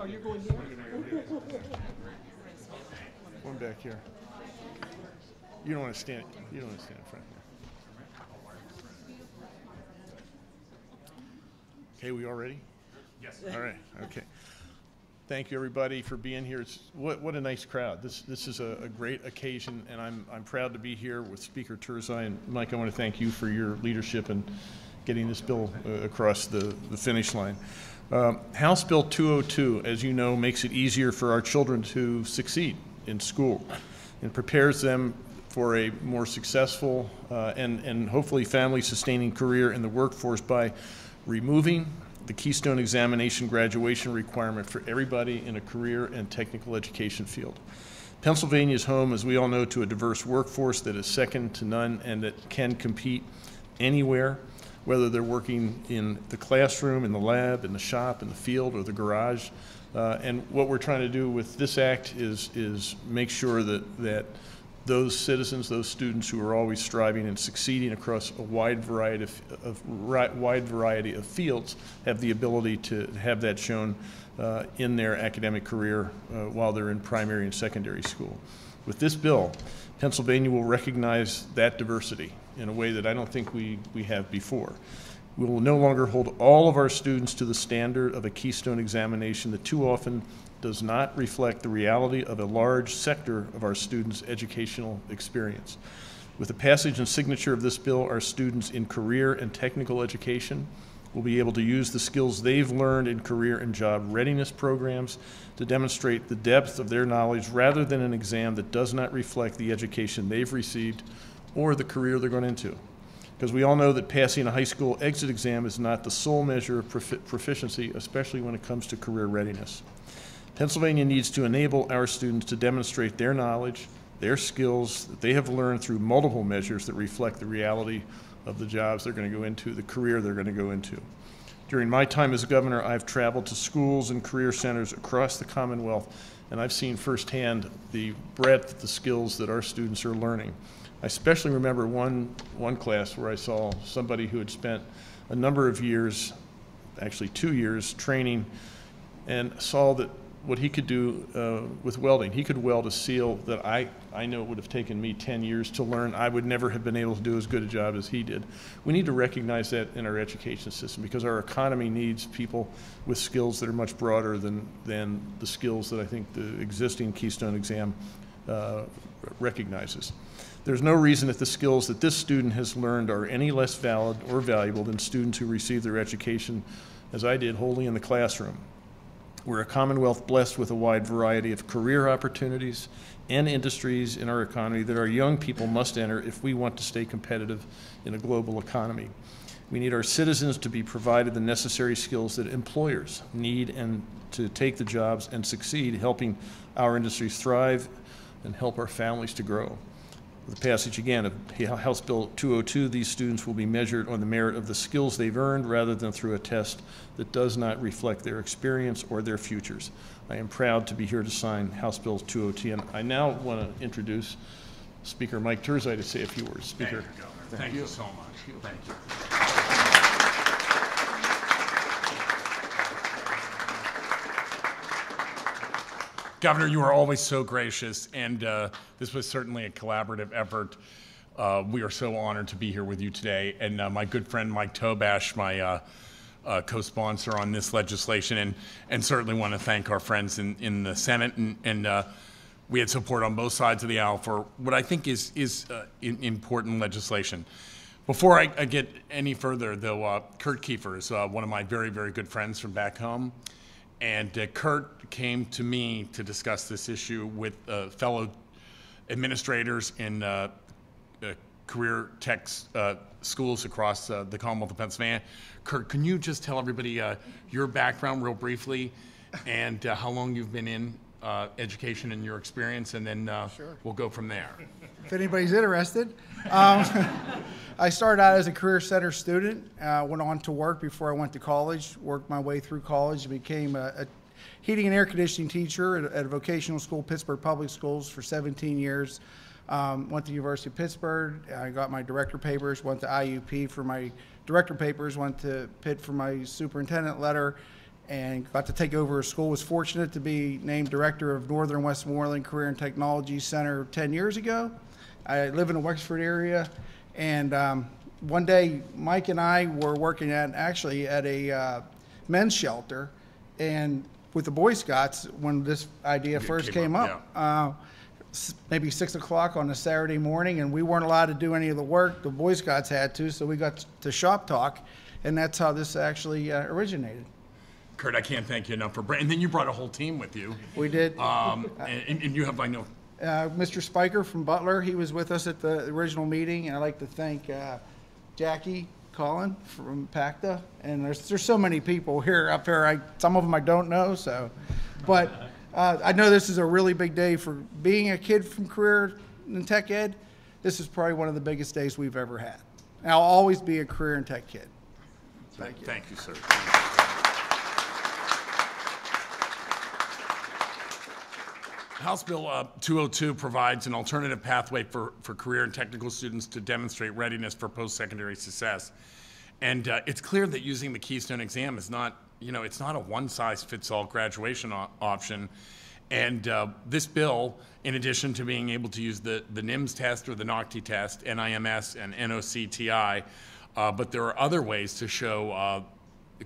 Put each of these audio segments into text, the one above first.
Are you going here? One back here. You don't want to stand. You don't want to stand in front here. Okay, we all ready? Yes. All right. Okay. Thank you, everybody, for being here. It's, what a nice crowd. This is a great occasion, and I'm proud to be here with Speaker Turzai. And Mike, I want to thank you for your leadership in getting this bill across the finish line. House Bill 202, as you know, makes it easier for our children to succeed in school and prepares them for a more successful and hopefully family-sustaining career in the workforce by removing the Keystone examination graduation requirement for everybody in a career and technical education field. Pennsylvania is home, as we all know, to a diverse workforce that is second to none and that can compete anywhere, whether they're working in the classroom, in the lab, in the shop, in the field, or the garage. And what we're trying to do with this act is make sure that those citizens, those students who are always striving and succeeding across a wide variety of fields, have the ability to have that shown in their academic career while they're in primary and secondary school. With this bill, Pennsylvania will recognize that diversity in a way that I don't think we have before. We will no longer hold all of our students to the standard of a Keystone examination that too often does not reflect the reality of a large sector of our students' educational experience. With the passage and signature of this bill, our students in career and technical education will be able to use the skills they've learned in career and job readiness programs to demonstrate the depth of their knowledge rather than an exam that does not reflect the education they've received or the career they're going into. Because we all know that passing a high school exit exam is not the sole measure of proficiency, especially when it comes to career readiness. Pennsylvania needs to enable our students to demonstrate their knowledge, their skills that they have learned through multiple measures that reflect the reality of the jobs they're going to go into, the career they're going to go into. During my time as governor, I've traveled to schools and career centers across the Commonwealth, and I've seen firsthand the breadth of the skills that our students are learning. I especially remember one class where I saw somebody who had spent a number of years, actually 2 years, training, and saw that what he could do with welding. He could weld a seal that I know it would have taken me 10 years to learn. I would never have been able to do as good a job as he did. We need to recognize that in our education system because our economy needs people with skills that are much broader than the skills that I think the existing Keystone exam recognizes. There's no reason that the skills that this student has learned are any less valid or valuable than students who receive their education, as I did, wholly in the classroom. We're a Commonwealth blessed with a wide variety of career opportunities and industries in our economy that our young people must enter if we want to stay competitive in a global economy. We need our citizens to be provided the necessary skills that employers need and to take the jobs and succeed, helping our industries thrive and help our families to grow. With the passage, again, of House Bill 202, these students will be measured on the merit of the skills they've earned rather than through a test that does not reflect their experience or their futures. I am proud to be here to sign House Bill 202, and I now want to introduce Speaker Mike Turzai to say a few words. Speaker. Thank you, Governor. Thank you so much. Thank you. Governor, you are always so gracious, and this was certainly a collaborative effort. We are so honored to be here with you today, and my good friend Mike Tobash, my co-sponsor on this legislation, and certainly want to thank our friends in the Senate, and we had support on both sides of the aisle for what I think is important legislation. Before I get any further, though, Kurt Kiefer is one of my very, very good friends from back home. And Kurt came to me to discuss this issue with fellow administrators in career tech schools across the Commonwealth of Pennsylvania. Kurt, can you just tell everybody your background real briefly and how long you've been in education and your experience, and then sure. We'll go from there. If anybody's interested. I started out as a career center student, went on to work before I went to college, worked my way through college, and became a heating and air conditioning teacher at a vocational school, Pittsburgh Public Schools, for 17 years. Went to the University of Pittsburgh, I got my director papers, went to IUP for my director papers, went to Pitt for my superintendent letter, and got to take over a school. Was fortunate to be named director of Northern Westmoreland Career and Technology Center 10 years ago. I live in the Wexford area, and one day Mike and I were working at a men's shelter, and with the Boy Scouts when this idea first came up. Yeah. Maybe 6 o'clock on a Saturday morning, and we weren't allowed to do any of the work. The Boy Scouts had to, so we got to shop talk, and that's how this actually originated. Kurt, I can't thank you enough for bringing. And then you brought a whole team with you. We did. And you have, I know, Mr. Spiker from Butler. He was with us at the original meeting, and I'd like to thank Jackie Colin from PACTA. And there's so many people here up here. Some of them I don't know. So, but I know this is a really big day for being a kid from career in tech ed. This is probably one of the biggest days we've ever had. And I'll always be a career and tech kid. Thank you. Thank you, sir. House Bill 202 provides an alternative pathway for career and technical students to demonstrate readiness for post-secondary success. And it's clear that using the Keystone Exam is not, you know, it's not a one-size-fits-all graduation option. And this bill, in addition to being able to use the NIMS test or the NOCTI test, NIMS and NOCTI, but there are other ways to show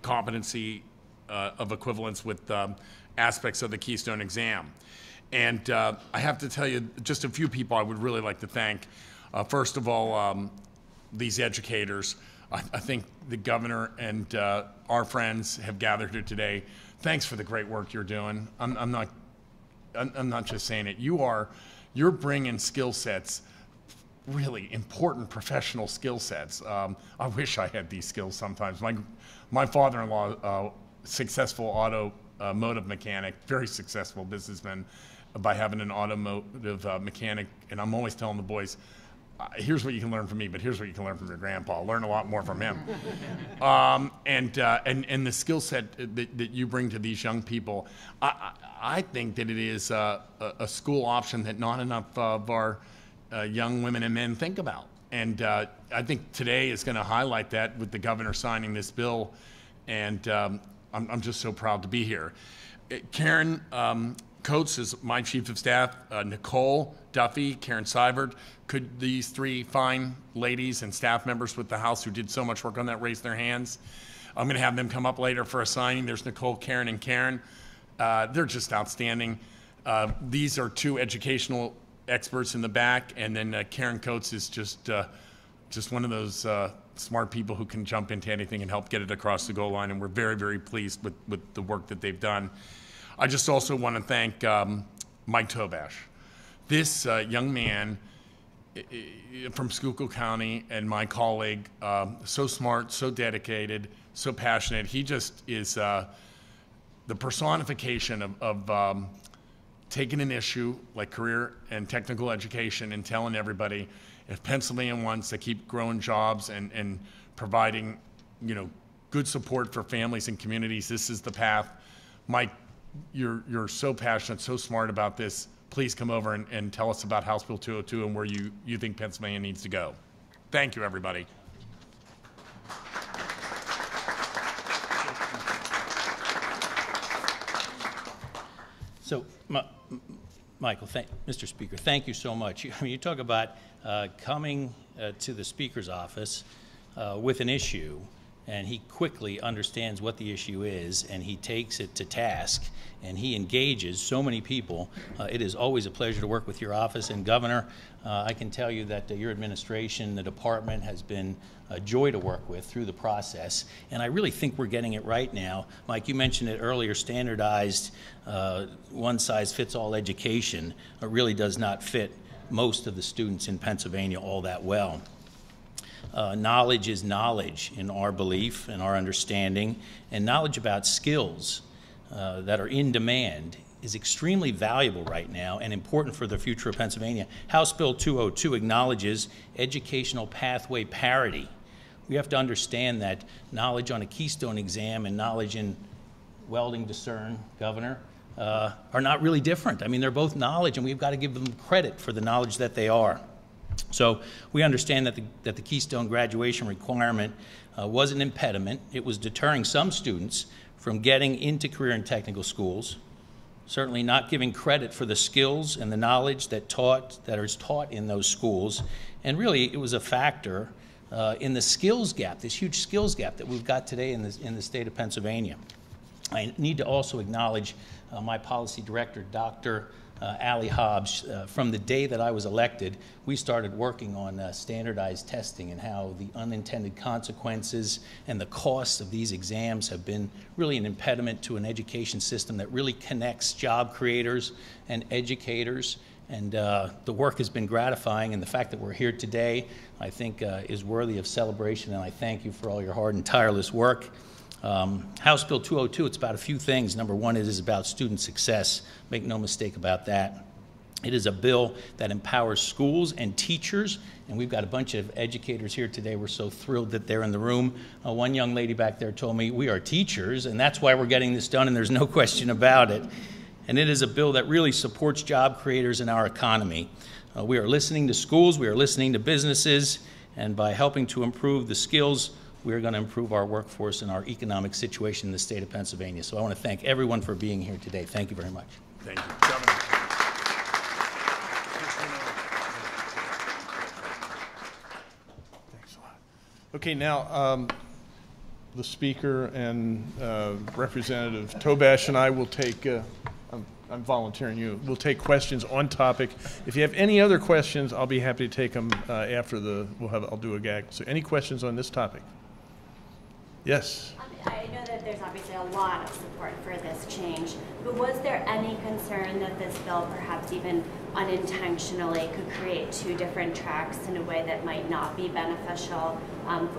competency of equivalence with aspects of the Keystone Exam. And I have to tell you, just a few people I would really like to thank. First of all, these educators. I think the governor and our friends have gathered here today. Thanks for the great work you're doing. I'm not just saying it. You're bringing skill sets, really important professional skill sets. I wish I had these skills sometimes. My father-in-law, successful automotive mechanic, very successful businessman, by having an automotive mechanic, and I'm always telling the boys, here's what you can learn from me, but here's what you can learn from your grandpa. Learn a lot more from him. And the skill set that you bring to these young people, I think that it is a school option that not enough of our young women and men think about. And I think today is going to highlight that with the governor signing this bill, and I'm just so proud to be here. Karen Coates is my chief of staff, Nicole Duffy, Karen Seibert. Could these three fine ladies and staff members with the House who did so much work on that raise their hands? I'm going to have them come up later for a signing. There's Nicole, Karen, and Karen. They're just outstanding. These are two educational experts in the back, and then Karen Coates is just one of those smart people who can jump into anything and help get it across the goal line, and we're very, very pleased with the work that they've done. I just also want to thank Mike Tobash. This young man from Schuylkill County and my colleague, so smart, so dedicated, so passionate. He just is the personification of taking an issue like career and technical education and telling everybody, if Pennsylvania wants to keep growing jobs and providing, you know, good support for families and communities, this is the path. Mike, you're so passionate, so smart about this. Please come over and tell us about House Bill 202 and where you think Pennsylvania needs to go. Thank you, everybody. So, Michael, Mr. Speaker, thank you so much. I mean, you talk about coming to the Speaker's office with an issue, and he quickly understands what the issue is, and he takes it to task, and he engages so many people. It is always a pleasure to work with your office. And Governor, I can tell you that your administration, the department, has been a joy to work with through the process, and I really think we're getting it right now. Mike, you mentioned it earlier, standardized one-size-fits-all education really does not fit most of the students in Pennsylvania all that well. Knowledge is knowledge in our belief and our understanding, and knowledge about skills that are in demand is extremely valuable right now and important for the future of Pennsylvania. House Bill 202 acknowledges educational pathway parity. We have to understand that knowledge on a Keystone Exam and knowledge in welding discern, Governor, are not really different. I mean, they're both knowledge, and we've got to give them credit for the knowledge that they are. So we understand that the Keystone graduation requirement was an impediment. It was deterring some students from getting into career and technical schools, certainly not giving credit for the skills and the knowledge that is taught in those schools. And really, it was a factor in the skills gap, this huge skills gap that we've got today in the state of Pennsylvania. I need to also acknowledge my policy director, Dr. Ali Hobbs. From the day that I was elected, we started working on standardized testing and how the unintended consequences and the costs of these exams have been really an impediment to an education system that really connects job creators and educators. And the work has been gratifying, and the fact that we're here today, I think, is worthy of celebration, and I thank you for all your hard and tireless work. House Bill 202, it's about a few things. Number one, it is about student success. Make no mistake about that. It is a bill that empowers schools and teachers, and we've got a bunch of educators here today. We're so thrilled that they're in the room. One young lady back there told me, we are teachers, and that's why we're getting this done, and there's no question about it. And it is a bill that really supports job creators in our economy. We are listening to schools, we are listening to businesses, and by helping to improve the skills, we're going to improve our workforce and our economic situation in the state of Pennsylvania. So I want to thank everyone for being here today. Thank you very much. Thank you, Governor. Thanks a lot. Okay, now the speaker and Representative Tobash and I will take, I'm volunteering you, we'll take questions on topic. If you have any other questions, I'll be happy to take them after the, I'll do a gag. So any questions on this topic? Yes. I know that there's obviously a lot of support for this change, but was there any concern that this bill perhaps even unintentionally could create two different tracks in a way that might not be beneficial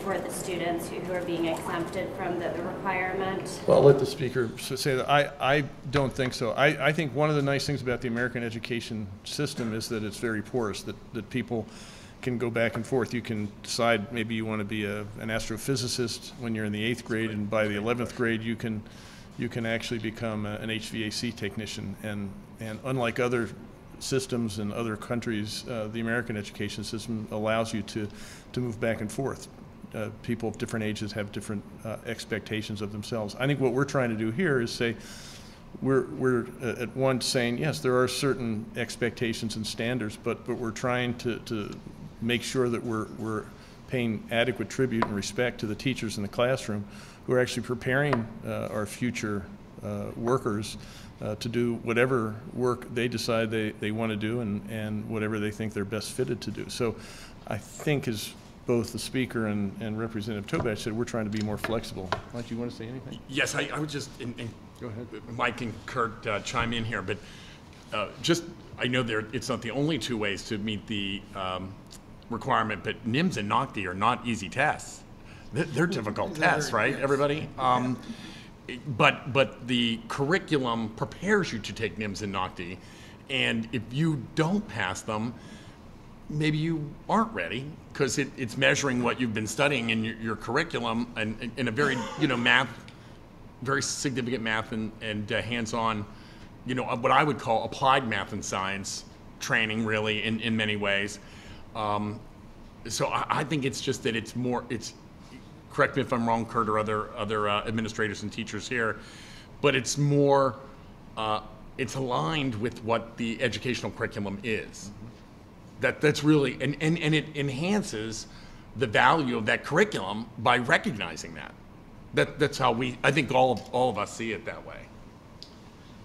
for the students who are being exempted from the requirement? Well, I'll let the speaker say that. I don't think so. I think one of the nice things about the American education system is that it's very porous, that people can go back and forth. You can decide maybe you want to be an astrophysicist when you're in the 8th grade, and by the 11th grade you can actually become an HVAC technician. And unlike other systems in other countries, the American education system allows you to move back and forth. People of different ages have different expectations of themselves. I think what we're trying to do here is say, we're at once saying, yes, there are certain expectations and standards, but we're trying to make sure that we're paying adequate tribute and respect to the teachers in the classroom who are actually preparing our future workers to do whatever work they decide they want to do and whatever they think they're best fitted to do. So I think as both the speaker and Representative Tobash said, we're trying to be more flexible. Mike, you want to say anything? Yes, I would just, go ahead. Mike and Kurt chime in here, but just, I know it's not the only two ways to meet the requirement, but NIMS and NOCTI are not easy tests. They're difficult tests, right, everybody? But the curriculum prepares you to take NIMS and NOCTI, and if you don't pass them, maybe you aren't ready, because it's measuring what you've been studying in your curriculum and in a very, very significant math and hands-on, what I would call applied math and science training, really, in many ways. So I think it's just that it's more, correct me if I'm wrong, Kurt, or other administrators and teachers here, but it's more, it's aligned with what the educational curriculum is. Mm-hmm. That's really, and it enhances the value of that curriculum by recognizing that. That's how I think all of us see it that way.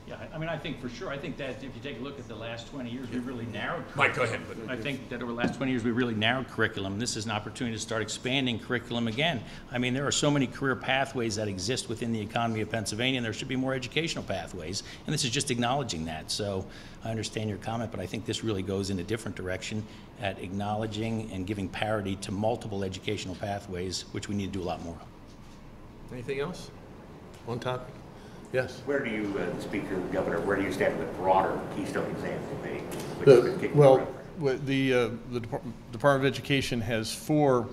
Yeah, I mean, I think for sure, I think that if you take a look at the last 20 years, we've really narrowed curriculum. Mike, go ahead. I think that over the last 20 years, we really narrowed curriculum. This is an opportunity to start expanding curriculum again. I mean, there are so many career pathways that exist within the economy of Pennsylvania, and there should be more educational pathways, and this is just acknowledging that. So I understand your comment, but I think this really goes in a different direction at acknowledging and giving parity to multiple educational pathways, which we need to do a lot more of. Anything else on topic? Yes. Where do you, Speaker, Governor, where do you stand with the broader Keystone Exam Committee? Well, the Department of Education has four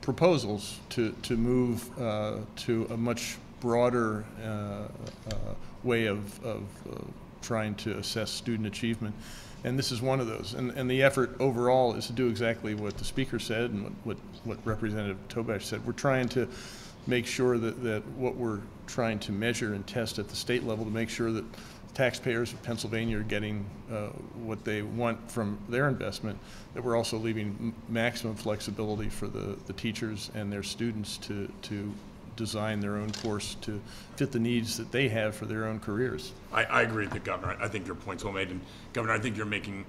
proposals to move to a much broader way of trying to assess student achievement. And this is one of those. And the effort overall is to do exactly what the Speaker said and what Representative Tobash said. We're trying to make sure that what we're trying to measure and test at the state level, to make sure that taxpayers of Pennsylvania are getting what they want from their investment, that we're also leaving maximum flexibility for the teachers and their students to design their own course to fit the needs that they have for their own careers. I agree with the governor. I think your point's well made. And governor, I think you're making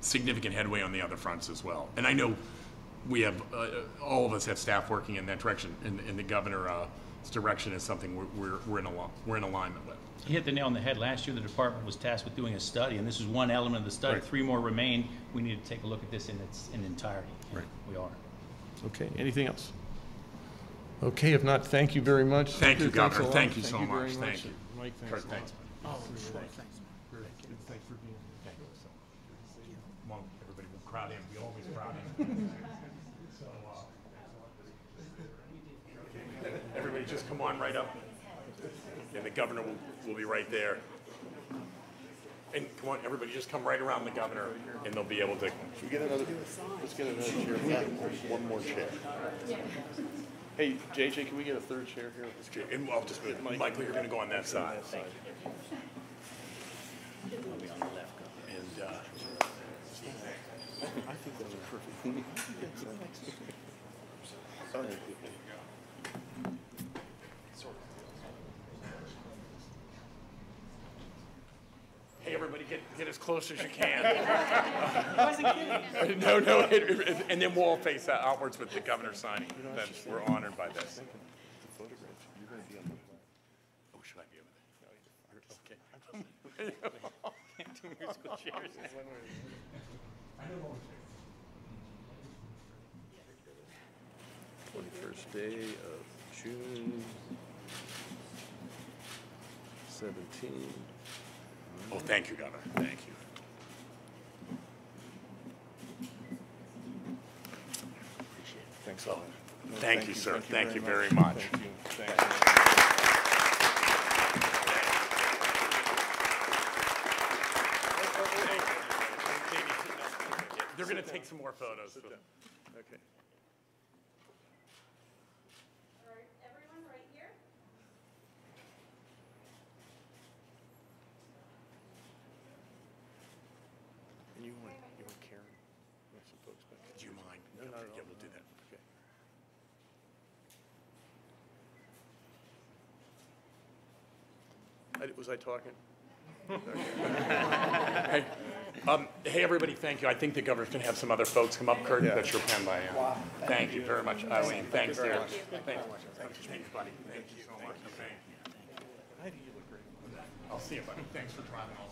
significant headway on the other fronts as well. And I know we have, all of us have staff working in that direction, and the governor's direction is something we're in alignment with. He hit the nail on the head. Last year, the department was tasked with doing a study, and this is one element of the study. Right. 3 more remain. We need to take a look at this in its entirety. Right. We are. Okay. Anything else? Okay. If not, thank you very much. Thank you, Governor. Thank you so much. Thank you. Mike, thanks. Thanks. Oh, sure. Thanks. Thanks for being here. Come on, everybody. We'll crowd in. We always crowd in. So, everybody, just come on right up. And the governor will be right there. And come on, everybody, just come right around the governor, and they'll be able to. Should we get another? Let's get another chair. One more chair. Hey, JJ, can we get a third chair here? Let's get, and I'll just move. Michael, you're going to go on that side. Thank you. I'll be on the left. And I think that's perfect. Hey, everybody, get as close as you can. I wasn't kidding. No, and then we'll all face outwards with the governor signing. We're honored by this. Oh, should I be over there? Okay. Can't do musical chairs. I don't know. 21st day of June, 17. Oh, thank you, Governor. Thank you. Appreciate it. Thanks a lot. No, thank you, sir. Thank you very much. Thank you. They're going to take some more photos. Okay. Was I talking? Okay. Hey, everybody, thank you. I think the governor's going to have some other folks come up. Kurt, yeah. That's your pen by hand. Wow. Thank you very much, Eileen. Thanks, dear. Thank you, buddy. Thank you so much. Thank you. I'll see you, buddy. Thanks for driving all